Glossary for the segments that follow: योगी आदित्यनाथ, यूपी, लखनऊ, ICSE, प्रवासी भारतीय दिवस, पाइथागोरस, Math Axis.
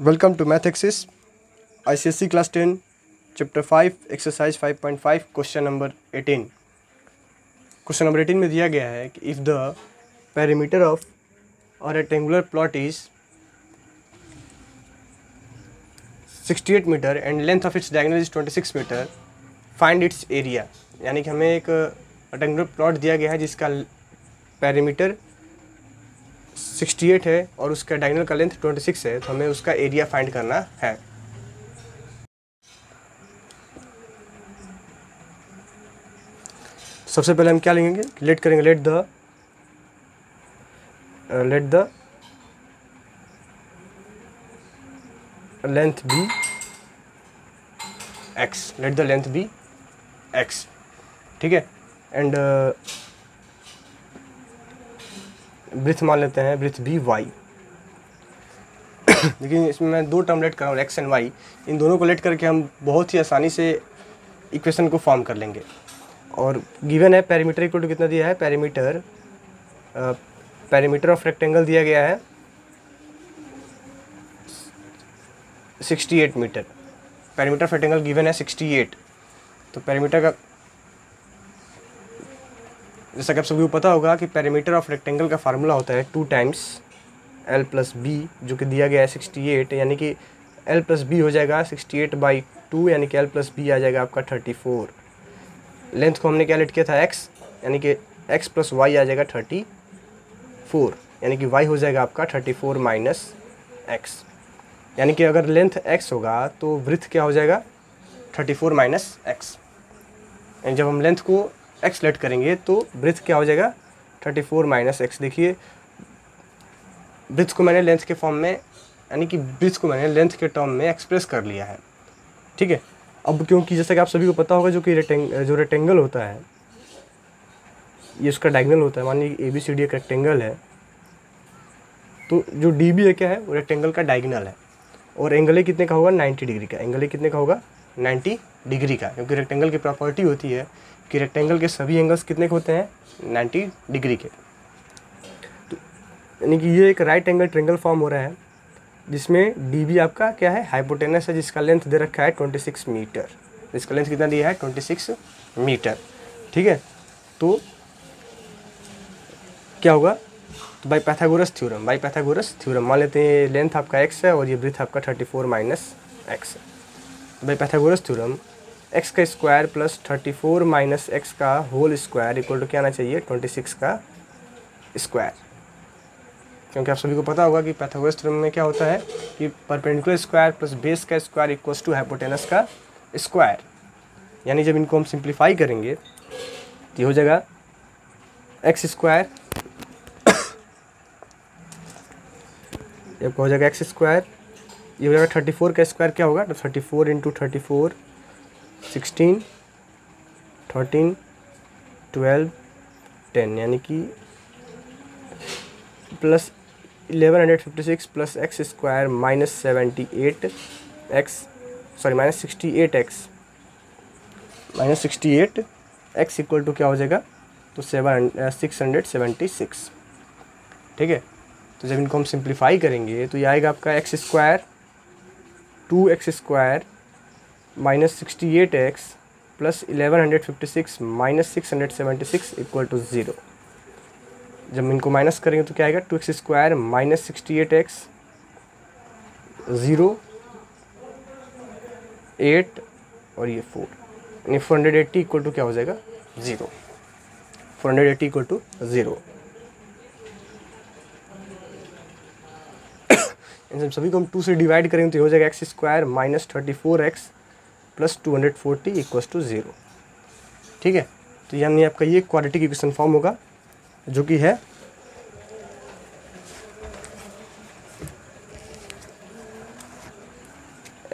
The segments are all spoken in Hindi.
Welcome to math axis ICSE class 10 chapter 5 exercise 5.5 question number 18। Question number 18 में दिया गया है कि इफ़ द पैरामीटर ऑफ और rectangular plot is 68 metre and length of its diagonal is 26 metre find its area. यानी कि हमें एक रेक्टेंगुलर प्लॉट दिया गया है जिसका पैरामीटर 68 है और उसका डायगोनल का लेंथ 26 है, तो हमें उसका एरिया फाइंड करना है। सबसे पहले हम क्या लेंगे, लेट करेंगे let the length be x, ठीक है। एंड ब्रिथ मान लेते हैं, ब्रिथ बी वाई। लेकिन इसमें मैं दो टर्म लेट कर रहा हूँ, एक्स एंड वाई। इन दोनों को लेट करके हम बहुत ही आसानी से इक्वेशन को फॉर्म कर लेंगे। और गिवन है पैरामीटर इक्वल टू कितना दिया है, पैरामीटर ऑफ रेक्टेंगल दिया गया है 68 metre. Parameter of rectangle given है 68, तो पैरामीटर का, जैसा कि आप सभी को पता होगा कि पैरामीटर ऑफ रेक्टेंगल का फार्मूला होता है 2 टाइम्स l प्लस b, जो कि दिया गया है 68, यानी कि l प्लस b हो जाएगा 68/2, यानी कि l प्लस b आ जाएगा आपका 34। लेंथ को हमने क्या लेट किया था, x, यानी कि x प्लस वाई आ जाएगा 34, यानी कि y हो जाएगा आपका 34 माइनस x। यानी कि अगर लेंथ x होगा तो वृत्त क्या हो जाएगा, 34 माइनस x। यानी जब हम लेंथ को एक्स लेट करेंगे तो ब्रिथ क्या हो जाएगा, 34 माइनस x। देखिए ब्रिथ को मैंने लेंथ के फॉर्म में, यानी कि ब्रिथ को मैंने लेंथ के टर्म में एक्सप्रेस कर लिया है, ठीक है। अब क्योंकि जैसा कि आप सभी को पता होगा जो रेक्टेंगल होता है ये उसका डायगोनल होता है। मान लीजिए ABCD एक रेक्टेंगल है, तो जो DB है क्या है, वो रेक्टेंगल का डायगोनल है। और एंगल ए कितने का होगा, 90 डिग्री का। एंगल ए कितने का होगा, 90 डिग्री का, क्योंकि रेक्टेंगल की प्रॉपर्टी होती है कि रेक्टेंगल के सभी एंगल्स कितने के होते हैं, 90 डिग्री के। तो यानी कि ये एक राइट एंगल ट्रायंगल फॉर्म हो रहा है जिसमें DB आपका क्या है, हाइपोटेनस है, जिसका लेंथ दे रखा है 26 मीटर। इसका लेंथ कितना दिया है, 26 मीटर, ठीक है। तो क्या होगा, तो बाई पैथागोरस थ्योरम मान लेते हैं लेंथ आपका x है और ये ब्रिथ आपका 34 minus x। By Pythagoras theorem x का स्क्वायर प्लस 34 माइनस x का होल स्क्वायर इक्वल टू क्या आना चाहिए, 26 का स्क्वायर। क्योंकि आप सभी को पता होगा कि पाइथागोरस थ्योरम में क्या होता है कि परपेंडिकुलर स्क्वायर प्लस बेस का स्क्वायर इक्वल्स टू हाइपोटेनस का स्क्वायर। यानी जब इनको हम सिंप्लीफाई करेंगे तो हो जाएगा एक्स स्क्वायर, ये हो जाएगा 34 का स्क्वायर, क्या होगा, तो 34 इंटू 34, 16, 13, 12, 10, यानी कि plus 1156 plus x square minus 68 x equal to क्या हो जाएगा, तो 676, ठीक है। तो जब इनको हम सिंप्लीफाई करेंगे तो ये आएगा आपका x square 2x square minus 68x plus 1156 minus 676 equal to 0। जब इनको माइनस करेंगे तो क्या आएगा, 2x स्क्वायर माइनस 68x 0, 8 और ये 4, यानी 480 इक्वल टू क्या हो जाएगा, 0। 480 इक्वल टू 0। इन सभी को हम 2 से डिवाइड करेंगे तो ये हो जाएगा x square minus 34x plus 240 equals to 0, ठीक है। तो यानी आपका ये क्वाड्रेटिक इक्वेशन फॉर्म होगा जो कि है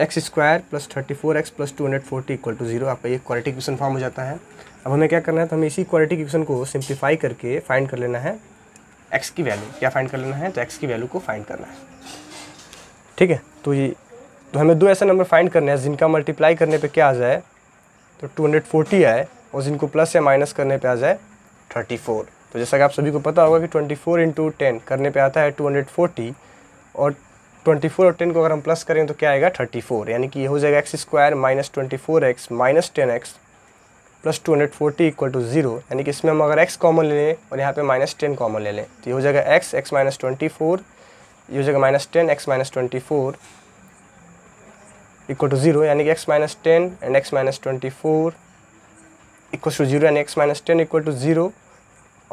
x square plus 34x plus 240 equal to 0। आपका ये क्वाड्रेटिक इक्वेशन फॉर्म हो जाता है। अब हमें क्या करना है, तो हमें इसी क्वाड्रेटिक इक्वेशन को सिंप्लीफाई करके फाइंड कर लेना है एक्स की वैल्यू। क्या फाइंड कर लेना है, तो एक्स की वैल्यू को फाइंड करना है, ठीक है। तो हमें दो ऐसे नंबर फाइंड करने हैं जिनका मल्टीप्लाई करने पे क्या आ जाए, तो 240 आए, और जिनको प्लस या माइनस करने पे आ जाए 34। तो जैसा कि आप सभी को पता होगा कि 24 इंटू 10 करने पे आता है 240 और 24 और 10 को अगर हम प्लस करें तो क्या आएगा 34, यानी कि ये हो जाएगा x square minus 24x minus 10x plus 240 equal to 0। यानी कि इसमें हम अगर x कॉमन ले लें और यहाँ पे माइनस 10 कॉमन ले लें तो ये हो जाएगा x x माइनस 24, ये हो जाएगा minus 10 x minus 24 equal to 0, यानी कि x minus 10 and x minus 24 equal to 0, यानी x माइनस 10 इक्वल टू 0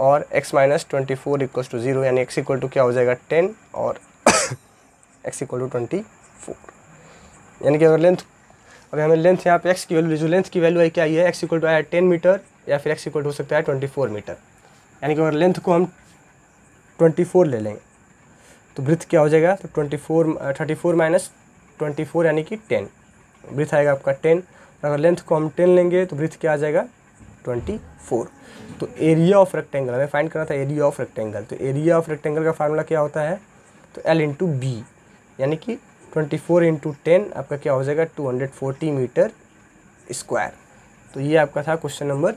और x माइनस 24 इक्वल टू 0, यानी x इक्वल टू क्या हो जाएगा 10 और x इक्वल टू 24। यानी कि अगर लेंथ, अभी हमें लेंथ यहाँ पे x की वैल्यू, जो लेंथ की वैल्यू आई क्या है, x इक्वल टू आया 10 मीटर या फिर x इक्वल टू हो सकता है 24 मीटर। यानी कि अगर लेंथ को हम 24 ले लेंगे तो ब्रिथ क्या हो जाएगा, तो 34 माइनस 24 यानी कि 10, ब्रिथ आएगा आपका 10। अगर लेंथ को हम 10 लेंगे तो ब्रिथ क्या आ जाएगा 24। तो एरिया ऑफ रेक्टेंगल हमें फाइंड करना था, एरिया ऑफ रेक्टेंगल, तो एरिया ऑफ रेक्टेंगल का फार्मूला क्या होता है, तो L इंटू बी, यानी कि 24 इंटू 10 आपका क्या हो जाएगा 240 मीटर स्क्वायर। तो ये आपका था क्वेश्चन नंबर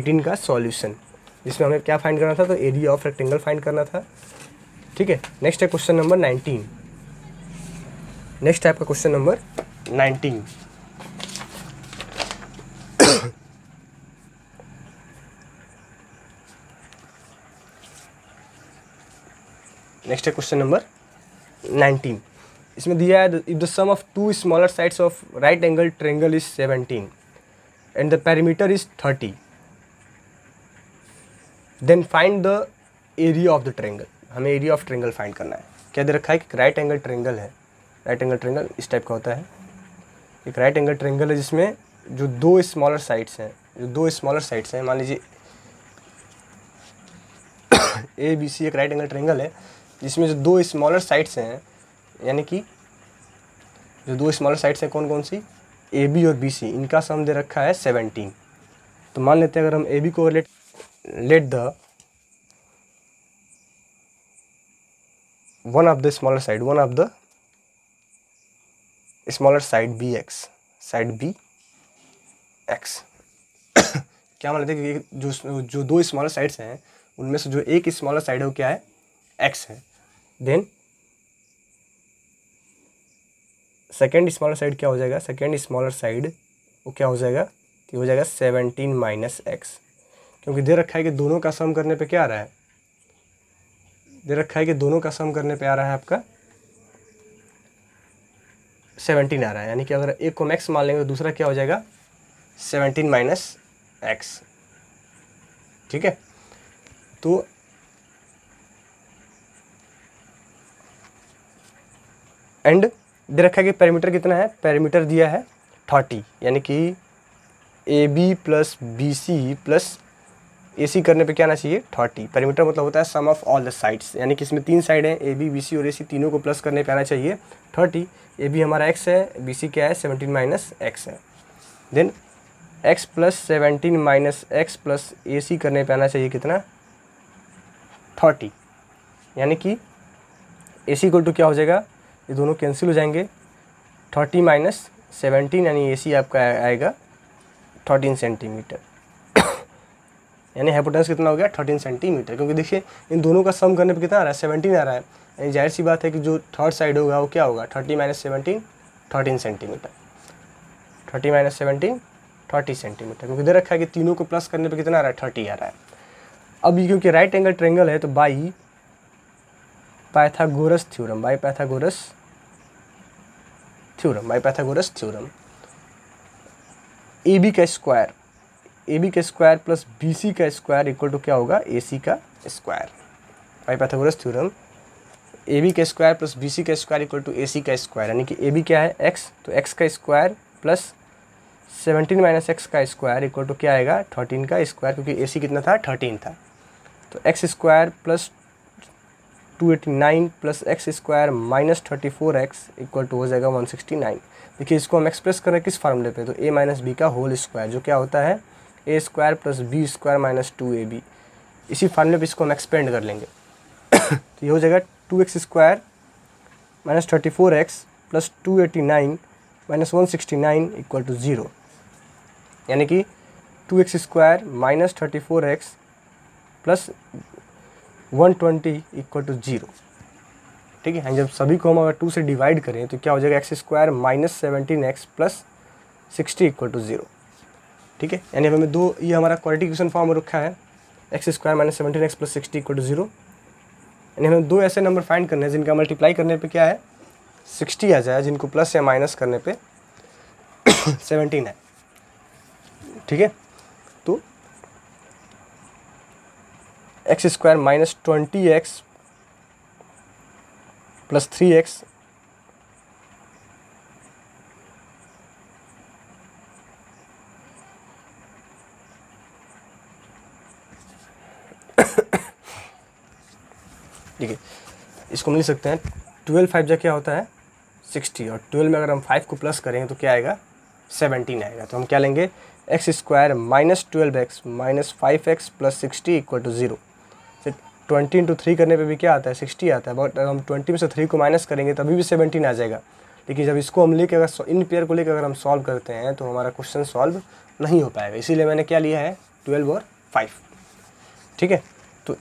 18 का सॉल्यूशन, जिसमें हमें क्या फाइंड करना था, तो एरिया ऑफ रेक्टेंगल फाइंड करना था। ठीक है, नेक्स्ट है क्वेश्चन नंबर 19। नेक्स्ट है आपका क्वेश्चन नंबर 19। नेक्स्ट है क्वेश्चन नंबर 19। इसमें दिया है if the sum of two smaller sides of right angle triangle is 17 and the perimeter is 30, then find the area of the triangle. हमें एरिया ऑफ ट्रायंगल फाइंड करना है। क्या दे रखा है कि राइट एंगल ट्रायंगल है, राइट एंगल ट्रायंगल इस टाइप का होता है, एक राइट एंगल ट्रायंगल है जिसमें जो दो स्मॉलर साइड्स हैं, मान लीजिए ABC एक राइट एंगल ट्रायंगल है जिसमें जो दो स्मॉलर साइड्स हैं, यानी कि जो दो स्मॉलर साइड्स हैं कौन कौन सी, AB और BC, इनका सम दे रखा है 17। तो मान लेते हैं अगर हम AB को let the one of the smaller side BX क्या मान लेते हैं कि जो दो स्मॉलर साइड्स हैं उनमें से जो एक स्मॉलर साइड है वो क्या है, एक्स है। देन सेकेंड स्मॉलर साइड क्या हो जाएगा, वो क्या हो जाएगा, तो हो जाएगा 17 माइनस एक्स, क्योंकि दे रखा है कि दोनों का सम करने पे क्या आ रहा है, आपका 17 आ रहा है। यानी कि अगर एक को हम एक्स मान लेंगे तो दूसरा क्या हो जाएगा 17 माइनस एक्स। ठीक है, तो एंड दे रखा है कि पेरीमीटर कितना है, पेरीमीटर दिया है 30, यानी कि AB plus BC plus AC करने पे क्या आना चाहिए 30। पेरीमीटर मतलब होता है sum of all the sides, यानी कि इसमें तीन साइड हैं, AB BC और AC, तीनों को प्लस करने पे आना चाहिए 30। AB हमारा x है, BC क्या है 17 माइनस एक्स है। Then x plus 17 minus x plus AC करने पे आना चाहिए कितना 30, यानी कि AC इक्वल टू क्या हो जाएगा, ये दोनों कैंसिल हो जाएंगे, 30 माइनस 17 यानी AC आपका आएगा 13 सेंटीमीटर यानी हाइपोटेन्यूस कितना हो गया 13 सेंटीमीटर, क्योंकि देखिए इन दोनों का सम करने पे कितना आ रहा है 17 आ रहा है, यानी जाहिर सी बात है कि जो थर्ड साइड होगा वो क्या होगा 30 माइनस 17 13 सेंटीमीटर, 30 माइनस 17 30 सेंटीमीटर, क्योंकि दे रखा है कि तीनों को प्लस करने पर कितना आ रहा है 30 आ रहा है। अब ये क्योंकि राइट एंगल ट्रायंगल है तो बाई पाइथागोरस थ्योरम AB का स्क्वायर प्लस BC का स्क्वायर इक्वल टू क्या होगा AC का square. By पाइथागोरस theorem AB का स्क्वायर प्लस BC का स्क्वायर इक्वल टू AC का स्क्वायर, यानी कि AB क्या है x, तो x का स्क्वायर प्लस 17 माइनस एक्स का स्क्वायर इक्वल टू क्या आएगा 13 का स्क्वायर, क्योंकि AC कितना था 13 था, तो x square plus 289 plus x square minus 34x equal to हो जाएगा 169। देखिए इसको हम एक्सप्रेस कर रहे हैं किस फार्मूले पे, तो a माइनस बी का होल स्क्वायर, जो क्या होता है a square plus B square minus 2ab, इसी फार्मूले पे इसको हम एक्सपेंड कर लेंगे तो ये हो जाएगा 2x square minus 34x plus 289 minus 169 equal to 0, यानी कि 2x square minus 34x plus 120 equal to 0। ठीक है। जब सभी को हम अगर 2 से डिवाइड करें तो क्या हो जाएगा, x square minus 17x plus 60 equal to 0, ठीक है। यानी हमें दो, ये हमारा क्वाड्रेटिक इक्वेशन फॉर्म में रखा है, x square minus 17x plus 60 equal to 0। यानी हमें दो ऐसे नंबर फाइंड करने हैं जिनका मल्टीप्लाई करने पे क्या है 60 आ जाए, जिनको प्लस या माइनस करने पे 17 है, ठीक है। तो X square minus 20x plus 3x ठीक है, इसको हम लिख सकते हैं 12 5 जा क्या होता है 60, और 12 में अगर हम 5 को प्लस करेंगे तो क्या आएगा 17 आएगा। तो हम क्या लेंगे x square minus 12x minus 5x plus 60 equal to 0। 20 × 3 करने पे भी क्या आता है 60 आता है, बट हम 20 में से 3 को माइनस करेंगे तभी भी 17 आ जाएगा। लेकिन जब इसको हम लेके अगर इन पेयर को लेकर अगर हम सॉल्व करते हैं तो हमारा क्वेश्चन सॉल्व नहीं हो पाएगा, इसीलिए मैंने क्या लिया है 12 और 5, ठीक है। तो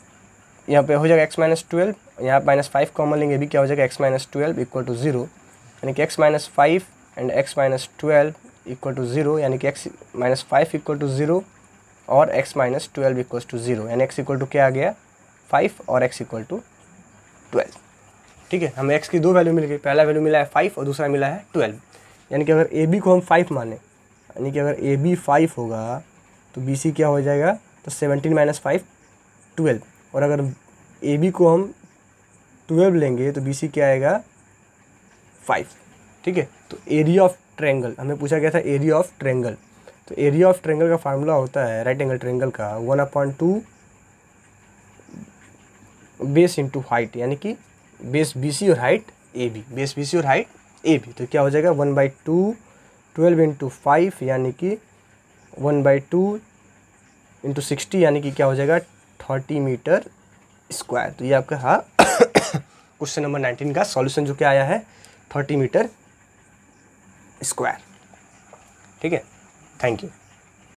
यहाँ पे हो जाएगा एक्स माइनस 12, यहाँ -5 कॉमन लेंगे भी क्या हो जाएगा एक्स माइनस 12 इक्वल टू 0, यानी कि x minus 5 and x minus 12 equal to 0, यानी कि एक्स माइनस 5 इक्वल टू 0 और एक्स माइनस 12 इक्वल टू 0, यानी एक्स इक्वल टू क्या आ गया 5 और x इक्वल टू 12, ठीक है। हमें x की दो वैल्यू मिल गई, पहला वैल्यू मिला है 5 और दूसरा मिला है 12। यानी कि अगर ab को हम 5 माने, यानी कि अगर ab 5 होगा तो bc क्या हो जाएगा, तो 17 - 5 12, और अगर ab को हम 12 लेंगे तो bc क्या आएगा 5, ठीक है। तो एरिया ऑफ ट्रायंगल, हमें पूछा गया था एरिया ऑफ ट्रायंगल, तो एरिया ऑफ ट्रायंगल का फार्मूला होता है राइट एंगल ट्रायंगल का 1/2 बेस इंटू हाइट, यानी कि बेस BC और हाइट AB, बेस BC और हाइट AB। तो क्या हो जाएगा 1/2 12 × 5, यानी कि 1/2 × 60, यानी कि क्या हो जाएगा 30 मीटर स्क्वायर। तो ये आपका हाँ क्वेश्चन नंबर 19 का सॉल्यूशन जो क्या आया है 30 मीटर स्क्वायर, ठीक है। Thank you.